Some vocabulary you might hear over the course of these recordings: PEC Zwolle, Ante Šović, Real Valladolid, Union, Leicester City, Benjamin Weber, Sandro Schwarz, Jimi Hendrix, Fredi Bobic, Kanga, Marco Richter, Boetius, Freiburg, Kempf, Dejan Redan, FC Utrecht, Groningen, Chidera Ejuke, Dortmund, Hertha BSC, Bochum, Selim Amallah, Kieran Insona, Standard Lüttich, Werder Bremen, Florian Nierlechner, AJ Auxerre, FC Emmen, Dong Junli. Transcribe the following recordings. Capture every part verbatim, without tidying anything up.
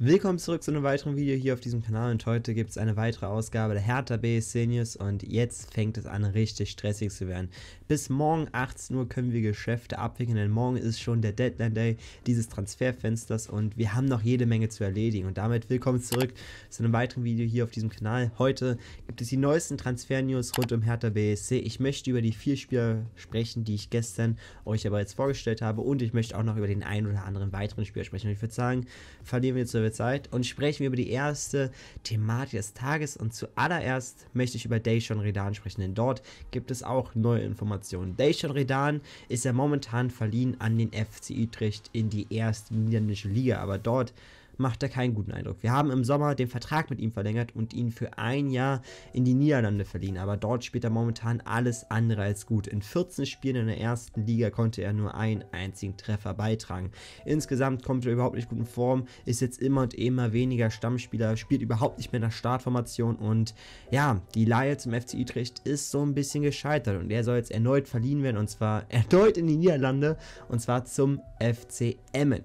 Willkommen zurück zu einem weiteren Video hier auf diesem Kanal und heute gibt es eine weitere Ausgabe der Hertha B S C News und jetzt fängt es an richtig stressig zu werden. Bis morgen achtzehn Uhr können wir Geschäfte abwickeln, denn morgen ist schon der Deadline Day dieses Transferfensters und wir haben noch jede Menge zu erledigen. Und damit willkommen zurück zu einem weiteren Video hier auf diesem Kanal. Heute gibt es die neuesten Transfer-News rund um Hertha B S C. Ich möchte über die vier Spieler sprechen, die ich gestern euch aber jetzt vorgestellt habe und ich möchte auch noch über den einen oder anderen weiteren Spieler sprechen. Und ich würde sagen, verlieren wir jetzt Zeit und sprechen wir über die erste Thematik des Tages und zuallererst möchte ich über Dejan Redan sprechen, denn dort gibt es auch neue Informationen. Dejan Redan ist ja momentan verliehen an den F C Utrecht in die erste niederländische Liga, aber dort macht er keinen guten Eindruck. Wir haben im Sommer den Vertrag mit ihm verlängert und ihn für ein Jahr in die Niederlande verliehen, aber dort spielt er momentan alles andere als gut. In vierzehn Spielen in der ersten Liga konnte er nur einen einzigen Treffer beitragen. Insgesamt kommt er überhaupt nicht gut in Form, ist jetzt immer und immer weniger Stammspieler, spielt überhaupt nicht mehr nach Startformation und ja, die Leihe zum F C Utrecht ist so ein bisschen gescheitert und er soll jetzt erneut verliehen werden und zwar erneut in die Niederlande und zwar zum F C Emmen.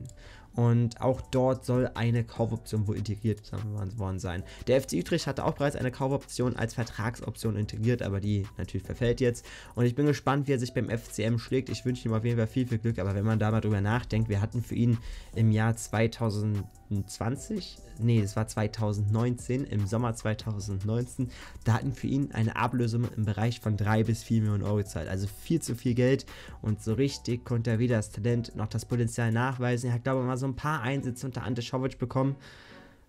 Und auch dort soll eine Kaufoption wohl integriert worden sein. Der F C Utrecht hatte auch bereits eine Kaufoption als Vertragsoption integriert, aber die natürlich verfällt jetzt. Und ich bin gespannt, wie er sich beim F C M schlägt. Ich wünsche ihm auf jeden Fall viel, viel Glück. Aber wenn man da mal drüber nachdenkt, wir hatten für ihn im Jahr zweitausendzwanzig, nee, es war zweitausendneunzehn, im Sommer zweitausendneunzehn, da hatten für ihn eine Ablösesumme im Bereich von drei bis vier Millionen Euro gezahlt. Also viel zu viel Geld. Und so richtig konnte er weder das Talent noch das Potenzial nachweisen. Er hat, glaube ich, mal so ein paar Einsätze unter Ante Šović bekommen,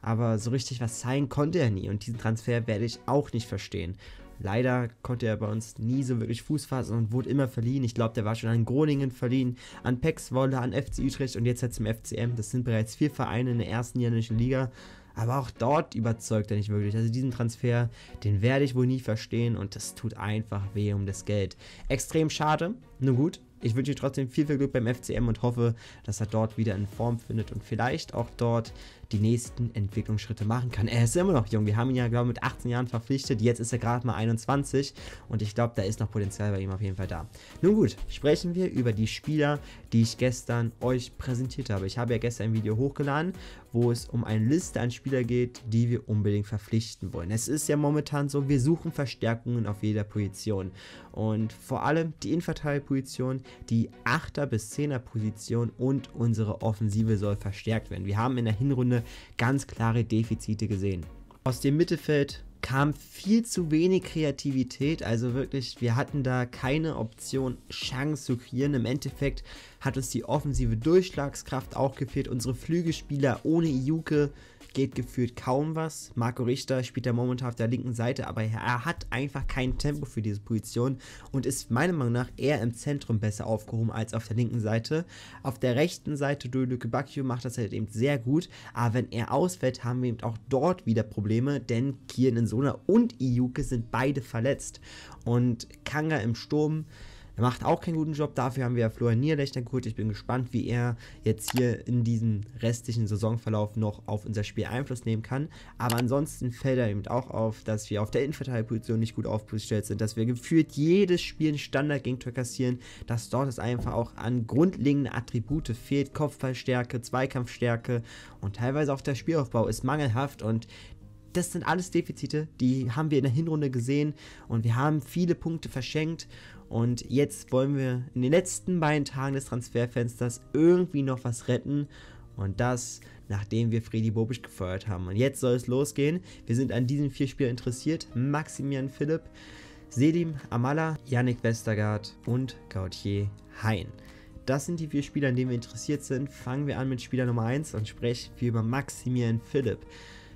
aber so richtig was zeigen konnte er nie und diesen Transfer werde ich auch nicht verstehen. Leider konnte er bei uns nie so wirklich Fuß fassen und wurde immer verliehen. Ich glaube, der war schon an Groningen verliehen, an P E C Zwolle, an F C Utrecht und jetzt halt zum F C Emmen. Das sind bereits vier Vereine in der ersten niederländischen Liga, aber auch dort überzeugt er nicht wirklich. Also diesen Transfer, den werde ich wohl nie verstehen und das tut einfach weh um das Geld. Extrem schade, nun gut. Ich wünsche trotzdem viel, viel Glück beim F C M und hoffe, dass er dort wieder in Form findet und vielleicht auch dort die nächsten Entwicklungsschritte machen kann. Er ist immer noch jung. Wir haben ihn ja, glaube ich, mit achtzehn Jahren verpflichtet. Jetzt ist er gerade mal einundzwanzig und ich glaube, da ist noch Potenzial bei ihm auf jeden Fall da. Nun gut, sprechen wir über die Spieler, die ich gestern euch präsentiert habe. Ich habe ja gestern ein Video hochgeladen, wo es um eine Liste an Spieler geht, die wir unbedingt verpflichten wollen. Es ist ja momentan so, wir suchen Verstärkungen auf jeder Position und vor allem die Innenverteidigerposition, die achter bis zehner Position und unsere Offensive soll verstärkt werden. Wir haben in der Hinrunde ganz klare Defizite gesehen. Aus dem Mittelfeld kam viel zu wenig Kreativität, also wirklich, wir hatten da keine Option, Chancen zu kreieren. Im Endeffekt hat uns die offensive Durchschlagskraft auch gefehlt. Unsere Flügelspieler ohne Ejuke geht gefühlt kaum was. Marco Richter spielt da momentan auf der linken Seite, aber er hat einfach kein Tempo für diese Position und ist meiner Meinung nach eher im Zentrum besser aufgehoben als auf der linken Seite. Auf der rechten Seite, Duluke Bakio macht das halt eben sehr gut, aber wenn er ausfällt, haben wir eben auch dort wieder Probleme, denn Kieran Insona und Ejuke sind beide verletzt und Kanga im Sturm macht auch keinen guten Job, dafür haben wir ja Florian Nierlechner geholt. Ich bin gespannt, wie er jetzt hier in diesem restlichen Saisonverlauf noch auf unser Spiel Einfluss nehmen kann. Aber ansonsten fällt er eben auch auf, dass wir auf der Innenverteidigerposition nicht gut aufgestellt sind, dass wir gefühlt jedes Spiel ein Standardgegentor kassieren, dass dort es einfach auch an grundlegenden Attribute fehlt, Kopfballstärke, Zweikampfstärke und teilweise auch der Spielaufbau ist mangelhaft und das sind alles Defizite, die haben wir in der Hinrunde gesehen und wir haben viele Punkte verschenkt und jetzt wollen wir in den letzten beiden Tagen des Transferfensters irgendwie noch was retten und das, nachdem wir Fredi Bobic gefeuert haben. Und jetzt soll es losgehen, wir sind an diesen vier Spielern interessiert, Maximilian Philipp, Selim Amallah, Jannik Vestergaard und Gauthier Hein. Das sind die vier Spieler, an denen wir interessiert sind. Fangen wir an mit Spieler Nummer eins und sprechen wir über Maximilian Philipp.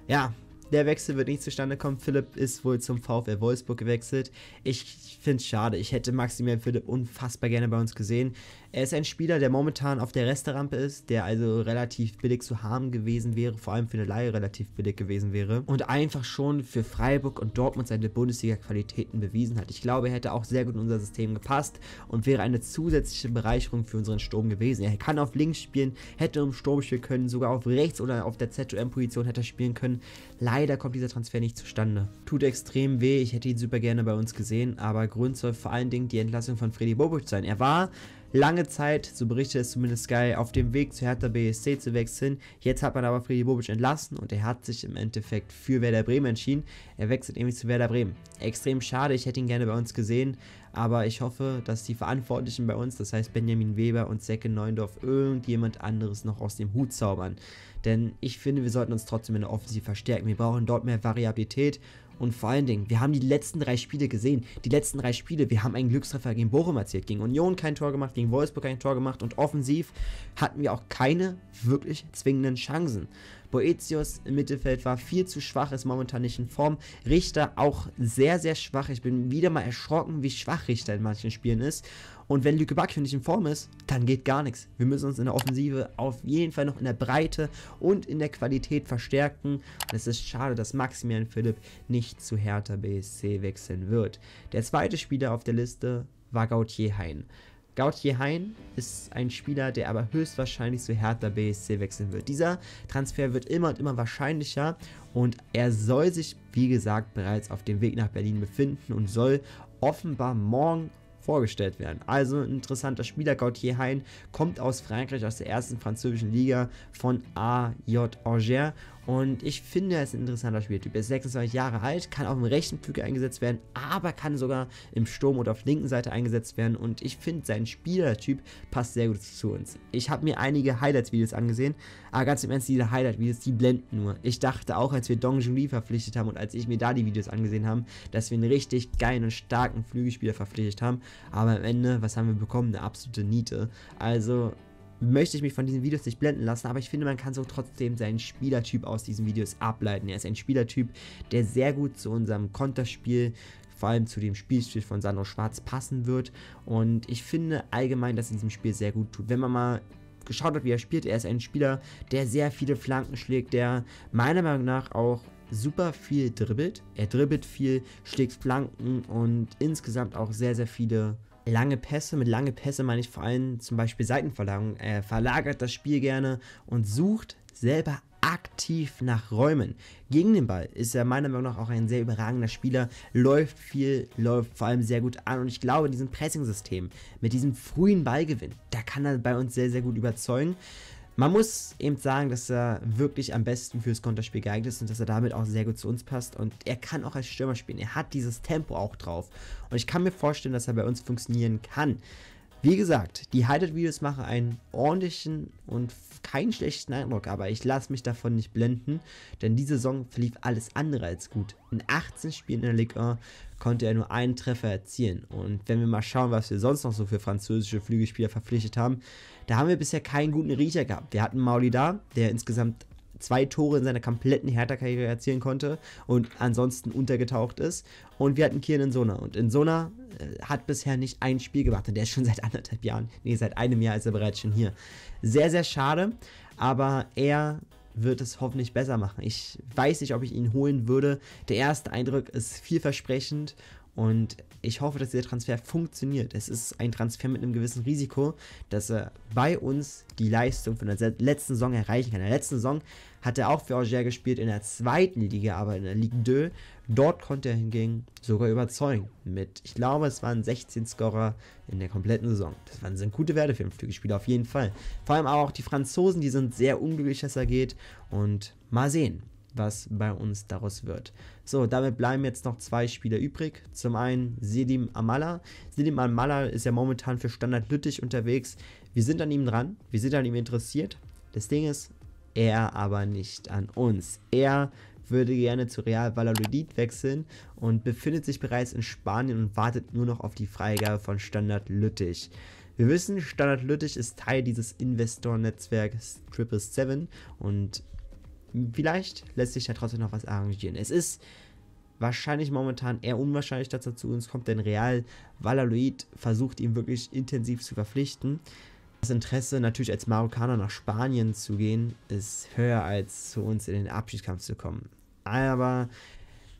Ja, der Wechsel wird nicht zustande kommen. Philipp ist wohl zum VfL Wolfsburg gewechselt. Ich finde es schade. Ich hätte Maximilian Philipp unfassbar gerne bei uns gesehen. Er ist ein Spieler, der momentan auf der Resterampe ist, der also relativ billig zu haben gewesen wäre, vor allem für eine Leihe relativ billig gewesen wäre und einfach schon für Freiburg und Dortmund seine Bundesliga-Qualitäten bewiesen hat. Ich glaube, er hätte auch sehr gut in unser System gepasst und wäre eine zusätzliche Bereicherung für unseren Sturm gewesen. Er kann auf links spielen, hätte im Sturm spielen können, sogar auf rechts oder auf der Z O M-Position hätte er spielen können. Leider kommt dieser Transfer nicht zustande. Tut extrem weh, ich hätte ihn super gerne bei uns gesehen, aber Grund soll vor allen Dingen die Entlassung von Fredi Bobic sein. Er war lange Zeit, so berichtet es zumindest Sky, auf dem Weg zu Hertha B S C zu wechseln. Jetzt hat man aber Fredi Bobic entlassen und er hat sich im Endeffekt für Werder Bremen entschieden. Er wechselt nämlich zu Werder Bremen. Extrem schade, ich hätte ihn gerne bei uns gesehen, aber ich hoffe, dass die Verantwortlichen bei uns, das heißt Benjamin Weber und Zecke Neuendorf, irgendjemand anderes noch aus dem Hut zaubern. Denn ich finde, wir sollten uns trotzdem in der Offensive verstärken. Wir brauchen dort mehr Variabilität. Und vor allen Dingen, wir haben die letzten drei Spiele gesehen. Die letzten drei Spiele, wir haben einen Glückstreffer gegen Bochum erzielt, gegen Union kein Tor gemacht, gegen Wolfsburg kein Tor gemacht und offensiv hatten wir auch keine wirklich zwingenden Chancen. Boetius im Mittelfeld war viel zu schwach, ist momentan nicht in Form. Richter auch sehr, sehr schwach. Ich bin wieder mal erschrocken, wie schwach Richter in manchen Spielen ist. Und wenn Lüke Bacchio nicht in Form ist, dann geht gar nichts. Wir müssen uns in der Offensive auf jeden Fall noch in der Breite und in der Qualität verstärken. Und es ist schade, dass Maximilian Philipp nicht zu Hertha B S C wechseln wird. Der zweite Spieler auf der Liste war Gauthier Hein. Gauthier Hein ist ein Spieler, der aber höchstwahrscheinlich zu Hertha B S C wechseln wird. Dieser Transfer wird immer und immer wahrscheinlicher und er soll sich, wie gesagt, bereits auf dem Weg nach Berlin befinden und soll offenbar morgen vorgestellt werden. Also ein interessanter Spieler. Gauthier Hein kommt aus Frankreich, aus der ersten französischen Liga von A J Auxerre und ich finde, er ist ein interessanter Spieltyp. Er ist sechsundzwanzig Jahre alt, kann auf dem rechten Flügel eingesetzt werden, aber kann sogar im Sturm oder auf der linken Seite eingesetzt werden und ich finde, sein Spielertyp passt sehr gut zu uns. Ich habe mir einige Highlights-Videos angesehen, aber ganz im Ernst, diese Highlight-Videos, die blenden nur. Ich dachte auch, als wir Dong Junli verpflichtet haben und als ich mir da die Videos angesehen habe, dass wir einen richtig geilen und starken Flügelspieler verpflichtet haben, aber am Ende, was haben wir bekommen? Eine absolute Niete. Also möchte ich mich von diesen Videos nicht blenden lassen, aber ich finde, man kann so trotzdem seinen Spielertyp aus diesen Videos ableiten. Er ist ein Spielertyp, der sehr gut zu unserem Konterspiel, vor allem zu dem Spielstil von Sandro Schwarz passen wird und ich finde allgemein, dass er in diesem Spiel sehr gut tut. Wenn man mal geschaut hat, wie er spielt, er ist ein Spieler, der sehr viele Flanken schlägt, der meiner Meinung nach auch super viel dribbelt. Er dribbelt viel, schlägt Flanken und insgesamt auch sehr, sehr viele lange Pässe. Mit lange Pässe meine ich vor allem zum Beispiel Seitenverlagerung. Er verlagert das Spiel gerne und sucht selber aktiv nach Räumen. Gegen den Ball ist er meiner Meinung nach auch ein sehr überragender Spieler, läuft viel, läuft vor allem sehr gut an und ich glaube, in diesem Pressing-System, mit diesem frühen Ballgewinn, da kann er bei uns sehr, sehr gut überzeugen. Man muss eben sagen, dass er wirklich am besten fürs Konterspiel geeignet ist und dass er damit auch sehr gut zu uns passt und er kann auch als Stürmer spielen, er hat dieses Tempo auch drauf und ich kann mir vorstellen, dass er bei uns funktionieren kann. Wie gesagt, die Highlight-Videos machen einen ordentlichen und keinen schlechten Eindruck, aber ich lasse mich davon nicht blenden, denn diese Saison verlief alles andere als gut. In achtzehn Spielen in der Liga konnte er nur einen Treffer erzielen und wenn wir mal schauen, was wir sonst noch so für französische Flügelspieler verpflichtet haben, da haben wir bisher keinen guten Riecher gehabt. Wir hatten Mauli da, der insgesamt zwei Tore in seiner kompletten Hertha-Karriere erzielen konnte und ansonsten untergetaucht ist. Und wir hatten Kieran Insona. Und Insona äh, hat bisher nicht ein Spiel gemacht. Und der ist schon seit anderthalb Jahren, nee, seit einem Jahr ist er bereits schon hier. Sehr, sehr schade, aber er wird es hoffentlich besser machen. Ich weiß nicht, ob ich ihn holen würde. Der erste Eindruck ist vielversprechend und ich hoffe, dass dieser Transfer funktioniert. Es ist ein Transfer mit einem gewissen Risiko, dass er bei uns die Leistung von der letzten Saison erreichen kann. In der letzten Saison hat er auch für Auxerre gespielt, in der zweiten Liga, aber in der Ligue zwei. Dort konnte er hingegen sogar überzeugen mit, ich glaube, es waren sechzehn Scorer in der kompletten Saison. Das waren, sind gute Werte für einen Flügelspieler, auf jeden Fall. Vor allem auch die Franzosen, die sind sehr unglücklich, dass er geht und mal sehen, was bei uns daraus wird. So, damit bleiben jetzt noch zwei Spieler übrig. Zum einen Selim Amallah. Selim Amallah ist ja momentan für Standard Lüttich unterwegs. Wir sind an ihm dran, wir sind an ihm interessiert. Das Ding ist, er aber nicht an uns. Er würde gerne zu Real Valladolid wechseln und befindet sich bereits in Spanien und wartet nur noch auf die Freigabe von Standard Lüttich. Wir wissen, Standard Lüttich ist Teil dieses Investorennetzwerks sieben sieben sieben und vielleicht lässt sich da trotzdem noch was arrangieren. Es ist wahrscheinlich momentan eher unwahrscheinlich, dass er zu uns kommt, denn Real Valladolid versucht, ihn wirklich intensiv zu verpflichten. Das Interesse, natürlich als Marokkaner nach Spanien zu gehen, ist höher, als zu uns in den Abschiedskampf zu kommen. Aber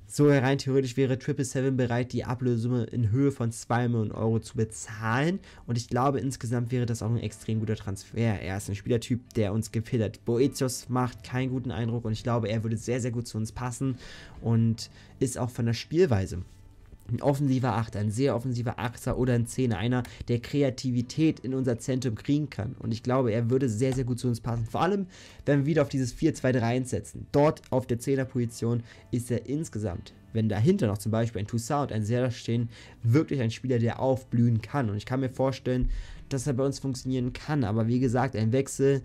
so rein theoretisch wäre sieben sieben sieben bereit, die Ablösesumme in Höhe von zwei Millionen Euro zu bezahlen. Und ich glaube, insgesamt wäre das auch ein extrem guter Transfer. Er ist ein Spielertyp, der uns gefällt hat. Boetius macht keinen guten Eindruck und ich glaube, er würde sehr, sehr gut zu uns passen und ist auch von der Spielweise ein offensiver Achter, ein sehr offensiver Achter oder ein Zehner, einer, der Kreativität in unser Zentrum kriegen kann. Und ich glaube, er würde sehr, sehr gut zu uns passen. Vor allem, wenn wir wieder auf dieses vier zwei drei eins setzen. Dort auf der Zehner-Position ist er insgesamt, wenn dahinter noch zum Beispiel ein Toussaint und ein Serra stehen, wirklich ein Spieler, der aufblühen kann. Und ich kann mir vorstellen, dass er bei uns funktionieren kann. Aber wie gesagt, ein Wechsel,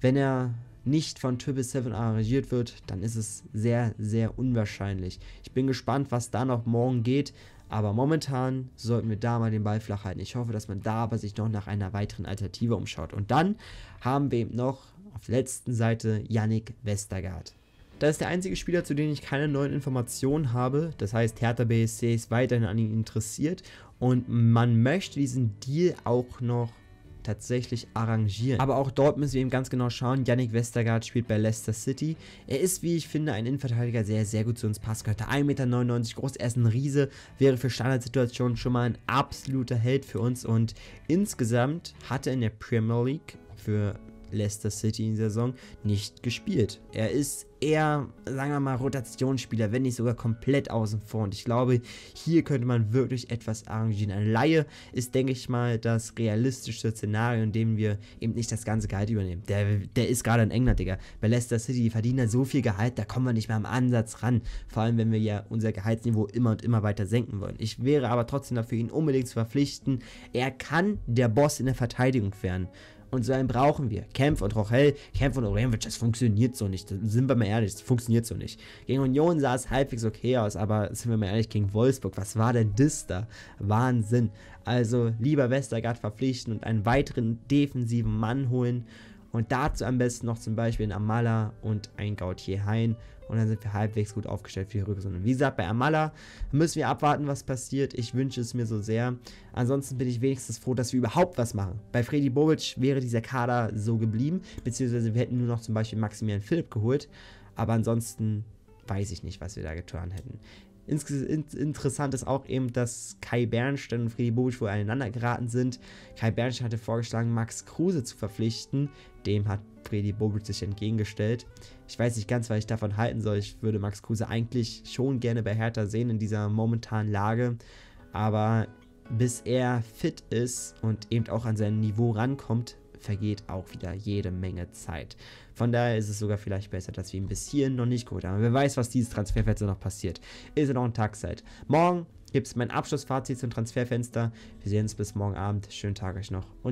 wenn er nicht von Triple Seven arrangiert wird, dann ist es sehr, sehr unwahrscheinlich. Ich bin gespannt, was da noch morgen geht, aber momentan sollten wir da mal den Ball flach halten. Ich hoffe, dass man da aber sich noch nach einer weiteren Alternative umschaut. Und dann haben wir eben noch auf der letzten Seite Jannik Vestergaard. Das ist der einzige Spieler, zu dem ich keine neuen Informationen habe. Das heißt, Hertha B S C ist weiterhin an ihn interessiert und man möchte diesen Deal auch noch tatsächlich arrangieren. Aber auch dort müssen wir eben ganz genau schauen. Jannik Vestergaard spielt bei Leicester City. Er ist, wie ich finde, ein Innenverteidiger, sehr, sehr gut zu uns passt. Gehört ein Meter neunundneunzig groß, er ist ein Riese, wäre für Standardsituationen schon mal ein absoluter Held für uns und insgesamt hat er in der Premier League für Leicester City in der Saison nicht gespielt. Er ist eher, sagen wir mal, Rotationsspieler, wenn nicht sogar komplett außen vor. Und ich glaube, hier könnte man wirklich etwas arrangieren. Eine Laie ist, denke ich mal, das realistische Szenario, in dem wir eben nicht das ganze Gehalt übernehmen. Der, der ist gerade in England, Digga. Bei Leicester City, die verdienen da so viel Gehalt, da kommen wir nicht mehr am Ansatz ran. Vor allem, wenn wir ja unser Gehaltsniveau immer und immer weiter senken wollen. Ich wäre aber trotzdem dafür, ihn unbedingt zu verpflichten. Er kann der Boss in der Verteidigung werden. Und so einen brauchen wir. Kempf und Rochel, Kempf und Oremvic, das funktioniert so nicht. Sind wir mal ehrlich, das funktioniert so nicht. Gegen Union sah es halbwegs okay aus, aber sind wir mal ehrlich, gegen Wolfsburg, was war denn das da? Wahnsinn. Also lieber Vestergaard verpflichten und einen weiteren defensiven Mann holen. Und dazu am besten noch zum Beispiel einen Amallah und einen Gauthier Hein. Und dann sind wir halbwegs gut aufgestellt für die Rückrunde. Wie gesagt, bei Amallah müssen wir abwarten, was passiert. Ich wünsche es mir so sehr. Ansonsten bin ich wenigstens froh, dass wir überhaupt was machen. Bei Fredi Bobic wäre dieser Kader so geblieben. Beziehungsweise wir hätten nur noch zum Beispiel Maximilian Philipp geholt. Aber ansonsten weiß ich nicht, was wir da getan hätten. Interessant ist auch eben, dass Kai Bernstein und Fredi Bobic wohl aneinander geraten sind. Kai Bernstein hatte vorgeschlagen, Max Kruse zu verpflichten. Dem hat Fredi Bobic sich entgegengestellt. Ich weiß nicht ganz, was ich davon halten soll. Ich würde Max Kruse eigentlich schon gerne bei Hertha sehen in dieser momentanen Lage. Aber bis er fit ist und eben auch an sein Niveau rankommt, vergeht auch wieder jede Menge Zeit. Von daher ist es sogar vielleicht besser, dass wir ihn bis hierhin noch nicht geholt haben. Wer weiß, was dieses Transferfenster noch passiert. Ist ja noch ein Tag Zeit. Morgen gibt es mein Abschlussfazit zum Transferfenster. Wir sehen uns bis morgen Abend. Schönen Tag euch noch und